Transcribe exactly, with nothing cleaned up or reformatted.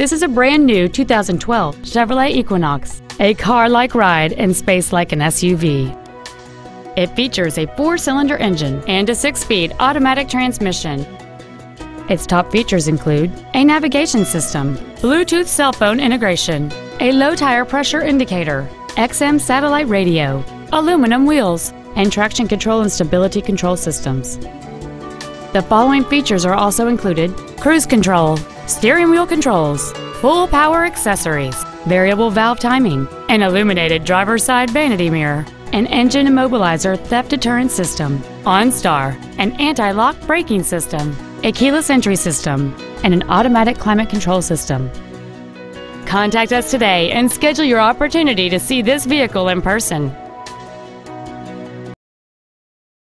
This is a brand new two thousand twelve Chevrolet Equinox, a car-like ride in space like an S U V. It features a four-cylinder engine and a six-speed automatic transmission. Its top features include a navigation system, Bluetooth cell phone integration, a low tire pressure indicator, X M satellite radio, aluminum wheels, and traction control and stability control systems. The following features are also included: cruise control, steering wheel controls, full power accessories, variable valve timing, an illuminated driver's side vanity mirror, an engine immobilizer theft deterrent system, OnStar, an anti-lock braking system, a keyless entry system, and an automatic climate control system. Contact us today and schedule your opportunity to see this vehicle in person.